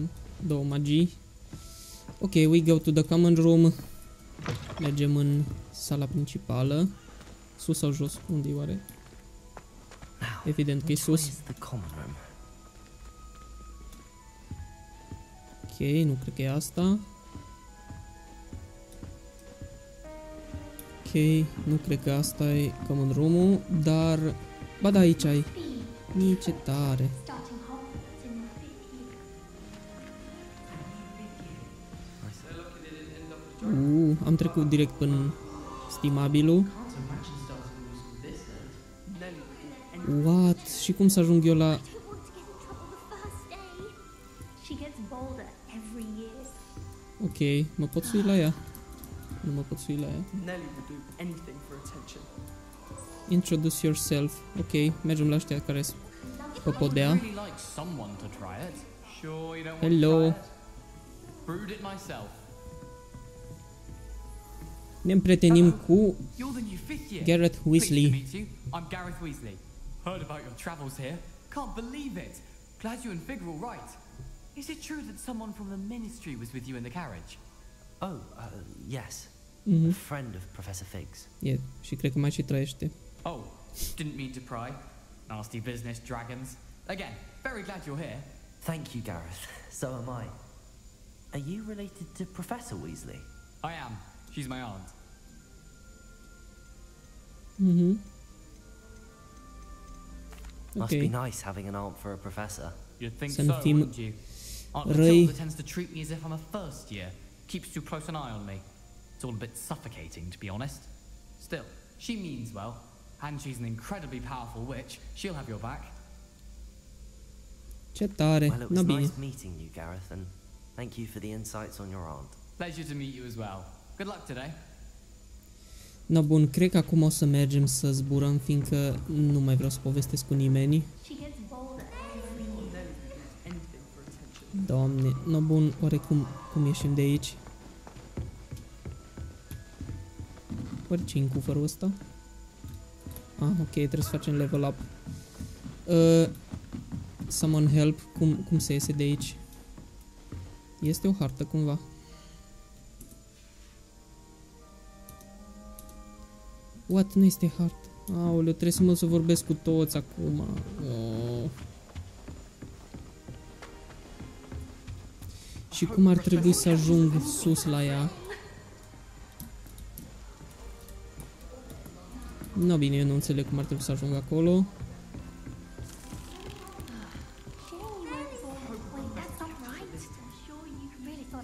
două magii. Ok, we go to the common room. Mergem în sala principală. Sus sau jos? Unde-i oare? Evident că e sus. Ok, nu cred că e asta. Ok, nu cred că asta e common room-ul, dar... Ba da, aici ai. Nici e tare. Uuu, am trecut direct până stimabilul. What? Și cum să ajung eu la... Ok, mă pot sui la ea. Nu mă pot sui la ea. Introduce yourself. Ok, mergem la ăștia care sunt pe podea. Hello. Ne împretenim cu Gareth Weasley. I'm Gareth Weasley. Heard about your travels here. Can't believe it. Glad you and Fig are all right. Is it true that someone from the ministry was with you in the carriage? Oh, uh, yes. Mm-hmm. A friend of Professor Fig's. Yeah, și cred că mai și trăiește. Oh, didn't mean to pry. Nasty business, dragons. Again, very glad you're here. Thank you, Gareth. So am I. Are you related to Professor Weasley? I am. She's my aunt. Mm-hmm. Must be nice having an aunt for a professor. You'd think so, wouldn't you? Aunt Matilda tends to treat me as if I'm a first year. Keeps too close an eye on me. It's all a bit suffocating, to be honest. Still, she means well. And she's an incredibly powerful witch. She'll have your back. Ce tare. Well, it was nice meeting you, Gareth, and thank you for the insights on your aunt. Pleasure to meet you as well. Good luck today. No, bun, cred că acum o să mergem să zburăm, fiindcă nu mai vreau să povestesc cu nimeni. Doamne, no, bun, oarecum, cum ieșim de aici? Oare ce-i în cufărul ăsta? Ah, ok, trebuie să facem level up. Uh, someone help, cum, cum se iese de aici? Este o hartă cumva. What? Nu este hard. Aoleu, trebuie să mă să vorbesc cu toți acum. Oh. Și cum ar trebui să ajung sus la ea? No, bine, eu nu înțeleg cum ar trebui să ajung acolo.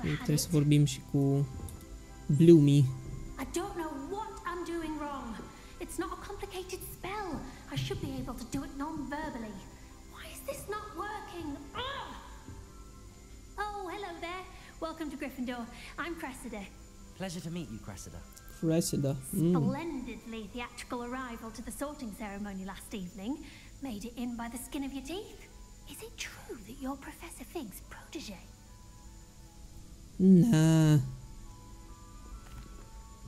Eu trebuie să vorbim și cu Bloomy. It's not a complicated spell. I should be able to do it non-verbally. Why is this not working? Ugh! Oh, hello there. Welcome to Gryffindor. I'm Cressida. Pleasure to meet you, Cressida. Cressida. Mm. Splendidly theatrical arrival to the sorting ceremony last evening. Made it in by the skin of your teeth. Is it true that you're Professor Fig's protege? Nah.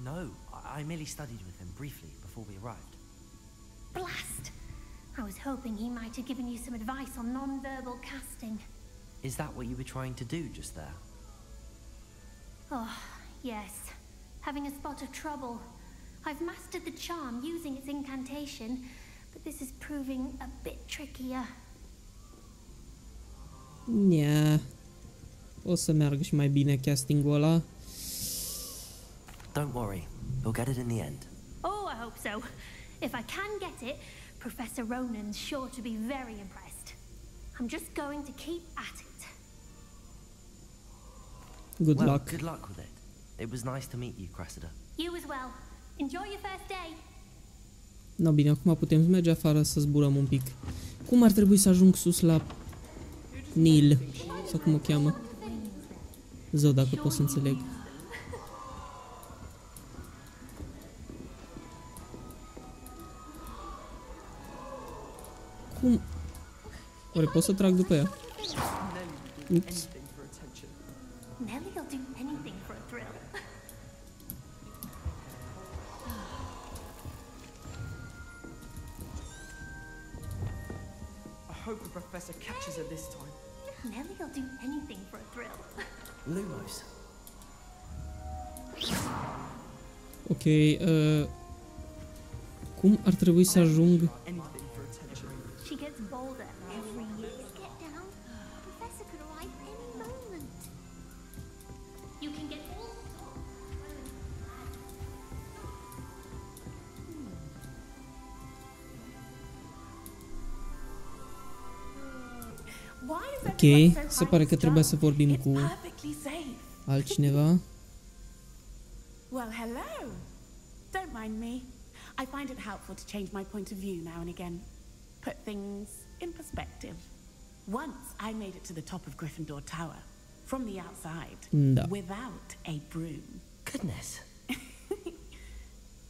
No, I, I merely studied with him briefly before we arrived. Blast! I was hoping he might have given you some advice on non-verbal casting. Is that what you were trying to do just there? Oh, yes. Having a spot of trouble. I've mastered the charm using its incantation, but this is proving a bit trickier. Yeah. O să merg și mai bine casting-ul ăla. Don't worry, we'll get it in the end. Oh, I hope so. If I can get it, Professor Ronan's sure to be very impressed. I'm just going to keep at it. Good well, luck. Good luck with it. It was nice to meet you, Cressida. You as well. Enjoy your first day. No, bine, acum putem merge afară să zburăm un pic. Cum ar trebui să ajung sus la Nil? Sau cum o cheamă? Zău, dacă pot să înțeleg. Cum? Oare pot să trag după ea? Ups. I hope the professor catches her this time. Nellie will do anything for a thrill. Lumos. Ok, uh, cum ar trebui să ajung? She gets bolder every year. Get down. Professor could arrive any moment. You can get all Ok, se pare că trebuie să vorbim cu altcineva. Well, hello. Don't mind me. I find it helpful to change my point of view now and again. Put things in perspective. Once I made it to the top of Gryffindor Tower from the outside without a broom. Goodness.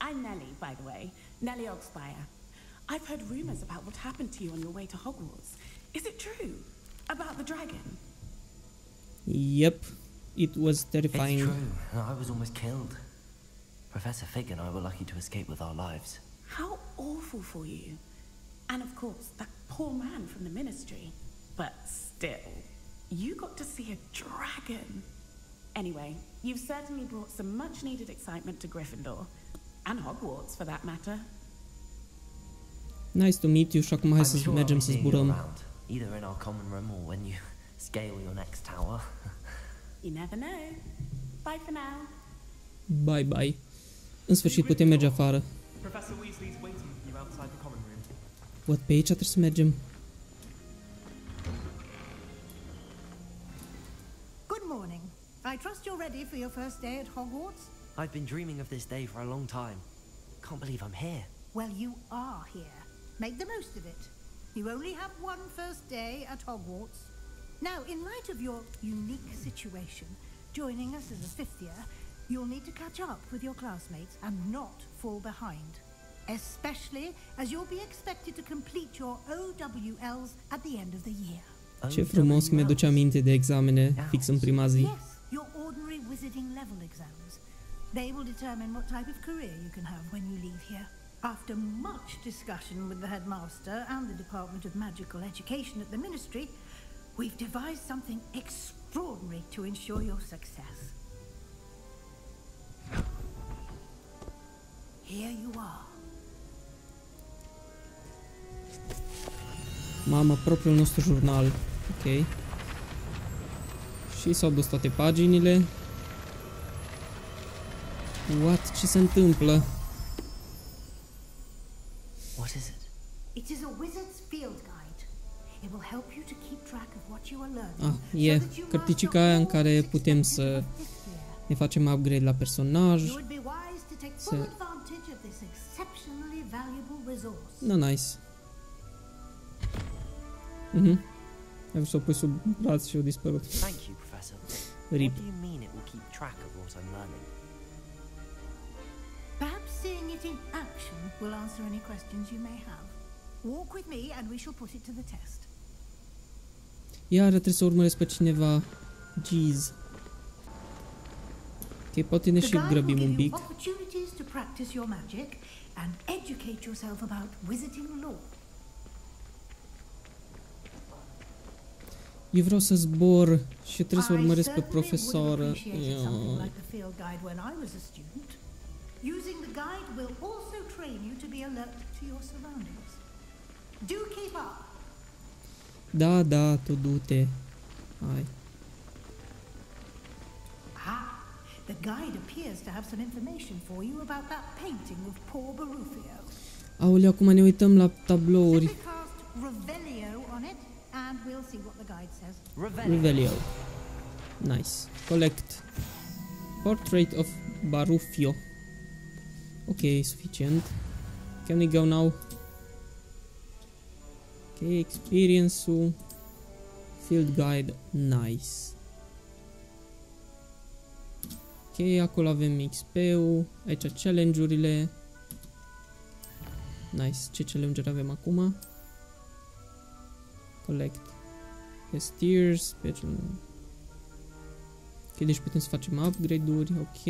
I'm Nellie, by the way. Nellie Oxfire. I've heard rumors about what happened to you on your way to Hogwarts. Is it true? About the dragon? Yep, it was terrifying. It's true. I was almost killed. Professor Fig and I were lucky to escape with our lives. How awful for you. And of course, that poor man from the ministry. But still, you got to see a dragon. Anyway, you've certainly brought some much-needed excitement to Gryffindor. And Hogwarts, for that matter. Nice to meet you. Acum hai să mergem să zburăm. Either in our common room or when you scale your next tower. You never know. Bye for now. Bye bye. În sfârșit putem merge afară. Professor Weasley's waiting for you outside the common room. What, pe aici trebuie să mergem? Good morning. I trust you're ready for your first day at Hogwarts. I've been dreaming of this day for a long time. Can't believe I'm here. Well, you are here. Make the most of it. You only have one first day at Hogwarts. Now, in light of your unique situation, joining us as a fifth year, you'll need to catch up with your classmates and not fall behind. Especially as you'll be expected to complete your O W Ls at the end of the year. Ce frumos mi-a dus aminte de examene fix în prima zi. Yes, your ordinary wizarding level exams. They will determine what type of career you can have when you leave here. After much discussion with the headmaster and the Department of Magical Education at the Ministry, we've devised something extraordinary to ensure your success. Here you are. Mamă, propriul nostru jurnal. Ok. Și s-au dus toate paginile. What? Ce se întâmplă? What is it? It is a wizard's field guide. It will help you to keep track of what you are learning. Ah, yeah. Cărticica aia în care putem să ne facem upgrade la personaj. Să... No, nice. Mhm. Ai vrut să o pui sub braț și o dispărut. Rip. Seeing it in action will answer any questions you may have. Walk with me and we shall put it to the test. Iară trebuie să urmăresc pe cineva. Jeez. Ok, poate ne și grăbim un pic. Opportunities to practice your magic and educate yourself about wizarding lore. Eu vreau să zbor și trebuie să urmăresc pe profesoară. Using the guide will also train you to be alert to your surroundings. Do keep up. Da, da, tu du-te. Hai. Ah, the guide appears to have some information for you about that painting of poor Baruffio. Aoleu, acum ne uităm la tablouri. Revelio on it and we'll see what the guide says. Revelio. Nice. Collect. Portrait of Baruffio. Okay, sufficient. Can we go now? Okay, experience. Field guide. Nice. Okay, acolo avem X P-ul. Aici challenge-urile. Nice. Ce challenge-uri avem acum? Collect. Pestiers. Ok, deci putem să facem upgrade-uri. Ok.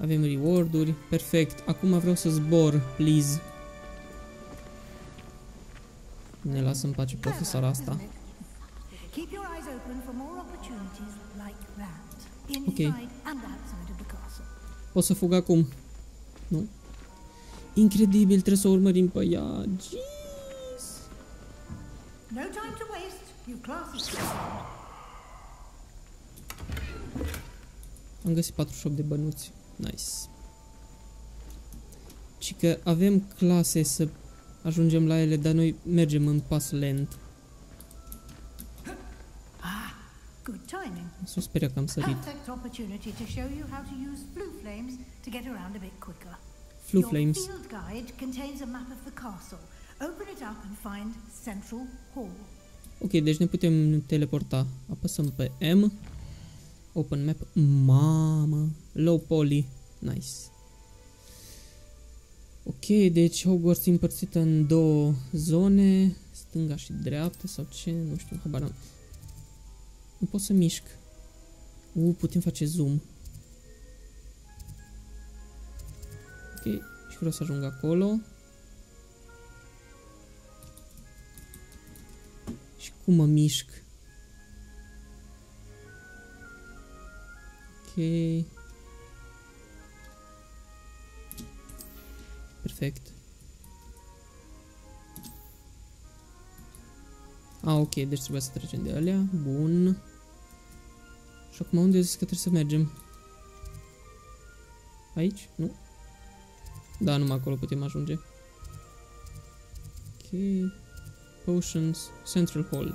Avem reward-uri, perfect. Acum vreau să zbor, please. Ne lasă în pace profesoara asta. Ok. Pot să fug acum. Nu? Incredibil, trebuie să o urmărim pe ea. Jeez. Am găsit patruzeci și opt de bănuți. Nice. Și că avem clase să ajungem la ele, dar noi mergem în pas lent. S-o speria că am sărit. Flue Flames. Ok, deci ne putem teleporta. Apăsăm pe M. Open map. Mamă. Low poly. Nice. Ok, deci Hogwarts împărțită în două zone. Stânga și dreapta sau ce? Nu știu, habar am. Nu pot să mișc. U, putem face zoom. Ok, și vreau să ajung acolo. Și cum mă mișc? Ok. Perfect. Ah, ok, deci trebuie să trecem de alea. Bun. Și acum unde zic că trebuie să mergem? Aici? Nu? Da, numai acolo putem ajunge. Ok. Potions. Central Hall.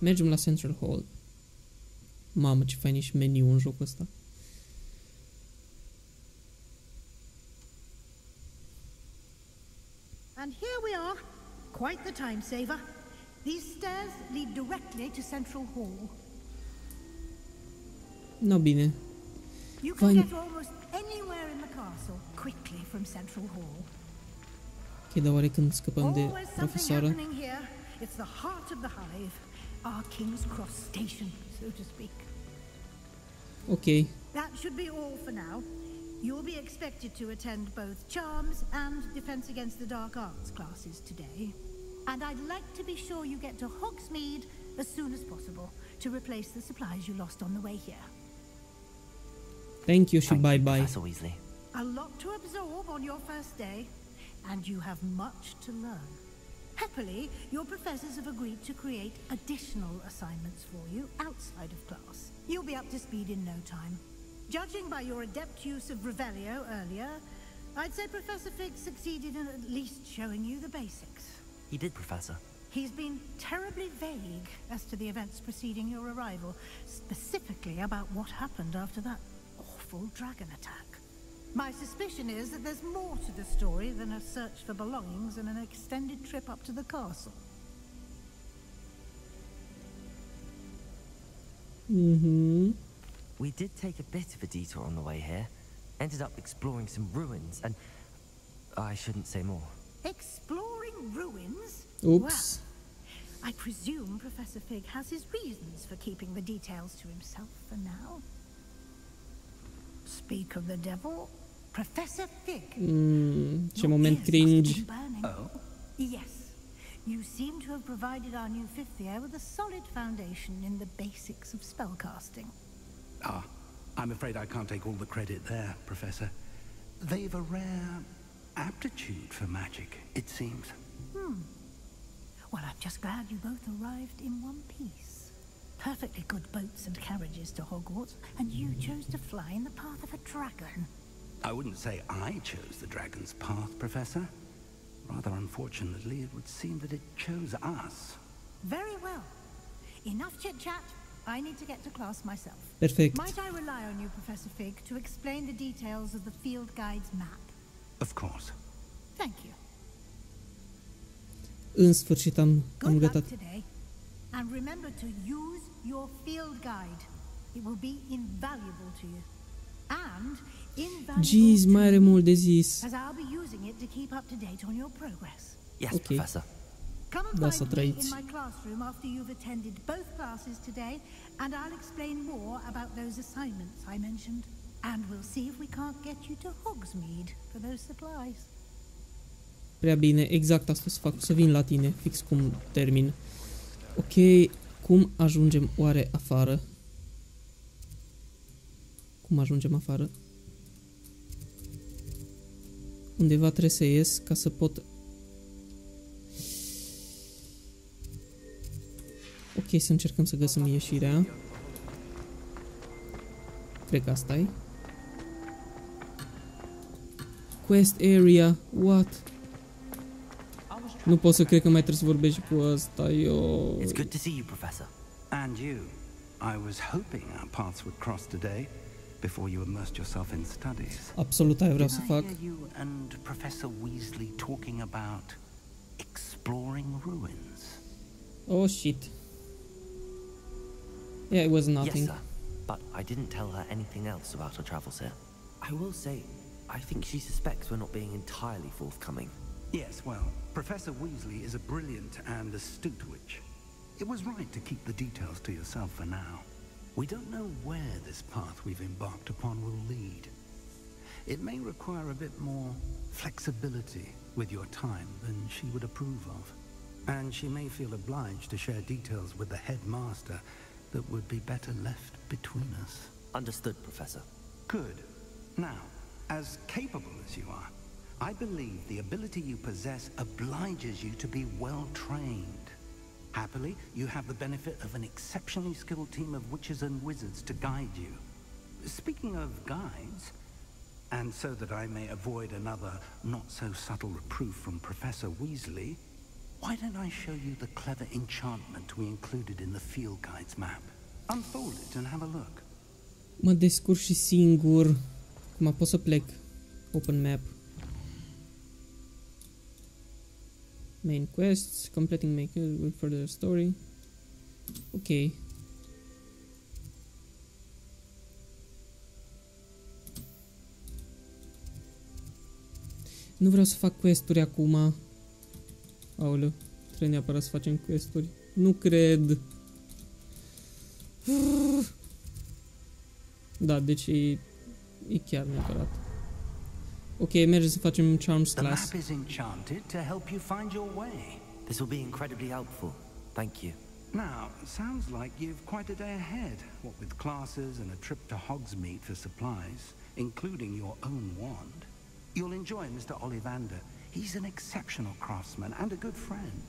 Mergem la Central Hall. Mamă, ce fain e și meniu în jocul ăsta. And here we are, quite the time saver. These stairs lead directly to Central Hall. No, bine. You can get almost anywhere in the castle quickly from Central Hall. Ok, dar oare când scăpăm de profesoară? It's the heart of the hive. Our King's Cross station, so to speak. Okay. That should be all for now. You'll be expected to attend both Charms and Defense Against the Dark Arts classes today. And I'd like to be sure you get to Hogsmeade as soon as possible to replace the supplies you lost on the way here. Thank you, și bye bye. A lot to absorb on your first day, and you have much to learn. Happily, your professors have agreed to create additional assignments for you outside of class. You'll be up to speed in no time. Judging by your adept use of Revelio earlier, I'd say Professor Fig succeeded in at least showing you the basics. He did, Professor. He's been terribly vague as to the events preceding your arrival, specifically about what happened after that awful dragon attack. My suspicion is that there's more to the story than a search for belongings and an extended trip up to the castle. Mm-hmm. We did take a bit of a detour on the way here, Ended up exploring some ruins, and I shouldn't say more. Exploring ruins? Oops. Well, I presume Professor Fig has his reasons for keeping the details to himself for now. Speak of the devil, Professor Fig. Mm, c'è moment cringe. Oh. Yes. You seem to have provided our new fifth year with a solid foundation in the basics of spellcasting. Ah, I'm afraid I can't take all the credit there, Professor. They've a rare aptitude for magic, it seems. Hmm. Well, I'm just glad you both arrived in one piece. Perfectly good boats and carriages to Hogwarts, and you chose to fly in the path of a dragon. I wouldn't say I chose the dragon's path, Professor. Rather unfortunately, it would seem that it chose us. Very well. Enough chit-chat. I need to get to class myself. Perfect. Might I rely on you, Professor Fig, to explain the details of the field guide's map? Of course. Thank you. În sfârșit am învățat. And remember to use your field guide. It will be invaluable to you. And Jeez, mai are mult de zis. Ok, da, să trăiți. Prea bine, exact asta o să fac, să vin la tine, fix cum termin. Ok, cum ajungem oare afară? Cum ajungem afară? Undeva trebuie să ies ca să pot... Ok, să încercăm să găsim ieșirea. Cred că asta-i. Quest area, what? Nu pot să cred că mai trebuie să vorbești cu asta, eu... It's good to see you, Professor. And you. I was hoping our paths would cross today. Before you immersed yourself in studies. Absolut, I vreau să fac. Did I hear you and Professor Weasley talking about exploring ruins? Oh shit. Yeah, it was nothing. Yes, sir. But I didn't tell her anything else about our travels here. I will say, I think she suspects we're not being entirely forthcoming. Yes, well, Professor Weasley is a brilliant and astute witch. It was right to keep the details to yourself for now. We don't know where this path we've embarked upon will lead. It may require a bit more flexibility with your time than she would approve of. And she may feel obliged to share details with the headmaster that would be better left between us. Understood, Professor. Good. Now, as capable as you are, I believe the ability you possess obliges you to be well-trained. Happily, you have the benefit of an exceptionally skilled team of witches and wizards to guide you. Speaking of guides, and so that I may avoid another not-so-subtle reproof from Professor Weasley, why don't I show you the clever enchantment we included in the field guide's map? Unfold it and have a look. Mă descurc și singur. Cum pot să plec? Open map. Main quests, completing make good for the story. Ok. Nu vreau să fac quest-uri acum. Aoleu, trebuie neapărat să facem quest-uri. Nu cred. Da, deci e, e chiar neapărat. Okay, mergem să facem charms class. The map is enchanted to help you find your way. This will be incredibly helpful. Thank you. Now, sounds like you've quite a day ahead, what with classes and a trip to Hogsmeade for supplies, including your own wand. You'll enjoy Mister Ollivander. He's an exceptional craftsman and a good friend.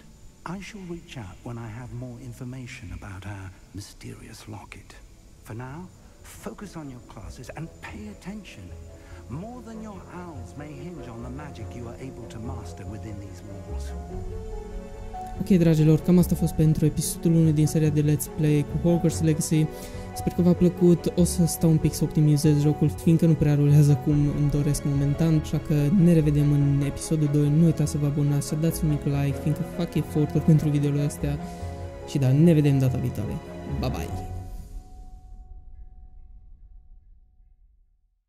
I shall reach out when I have more information about our mysterious locket. For now, focus on your classes and pay attention. More than your owls may hinge on the magic you are able to master within these walls. Ok, dragilor, cam asta a fost pentru episodul unu din seria de Let's Play cu Hogwarts Legacy. Sper că v-a plăcut, o să stau un pic să optimizez jocul, fiindcă nu prea rulează cum îmi doresc momentan, așa că ne revedem în episodul doi, nu uitați să vă abonați, să dați un mic like, fiindcă fac eforturi pentru videourile astea și da, ne vedem data viitoare. Bye bye!